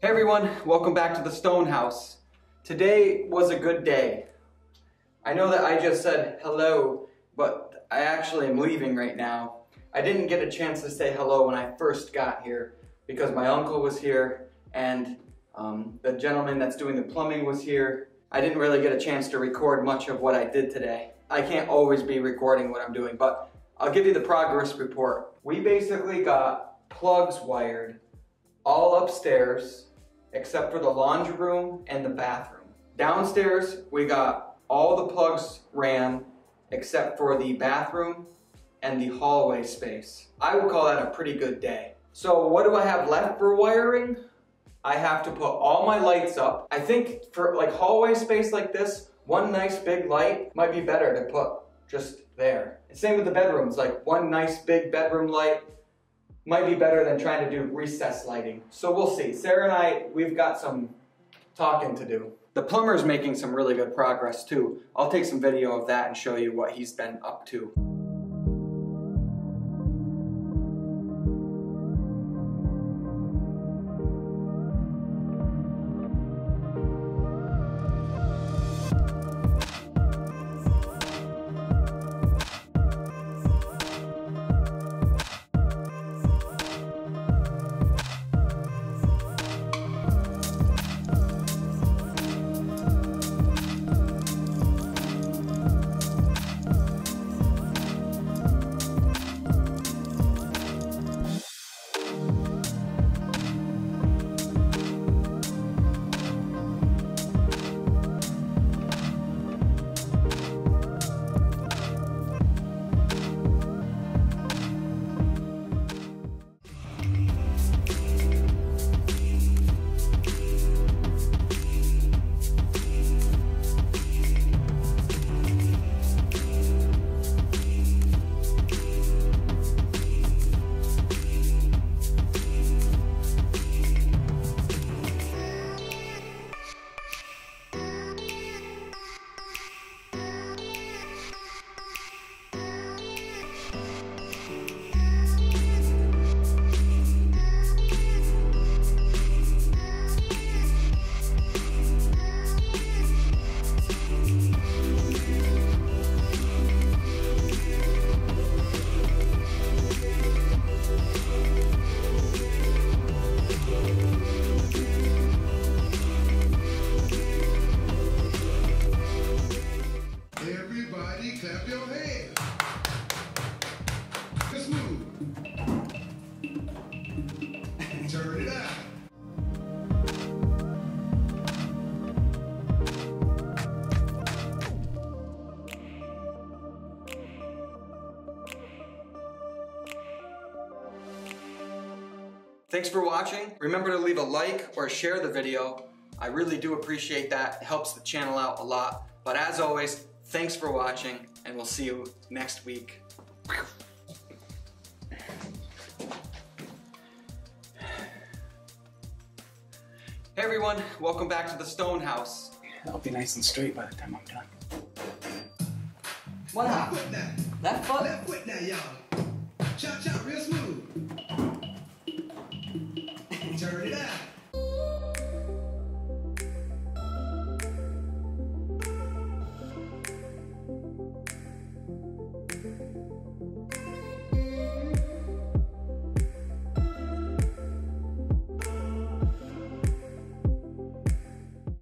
Hey everyone, welcome back to the Stone House. Today was a good day. I know that I just said hello, but I actually am leaving right now. I didn't get a chance to say hello when I first got here because my uncle was here and the gentleman that's doing the plumbing was here. I didn't really get a chance to record much of what I did today. I can't always be recording what I'm doing, but I'll give you the progress report. We basically got plugs wired all upstairs, except for the laundry room and the bathroom. Downstairs, we got all the plugs ran except for the bathroom and the hallway space. I would call that a pretty good day. So what do I have left for wiring? I have to put all my lights up. I think for like hallway space like this, one nice big light might be better to put just there. And same with the bedrooms, like one nice big bedroom light might be better than trying to do recessed lighting. So we'll see. Sarah and I, we've got some talking to do. The plumber's making some really good progress too. I'll take some video of that and show you what he's been up to. Thanks for watching. Remember to leave a like or share the video. I really do appreciate that. It helps the channel out a lot. But as always, thanks for watching and we'll see you next week. Hey everyone, welcome back to the Stone House. It'll be nice and straight by the time I'm done. What up? Left foot? Left foot now, y'all. Chop, chop, real smooth. Turn it out.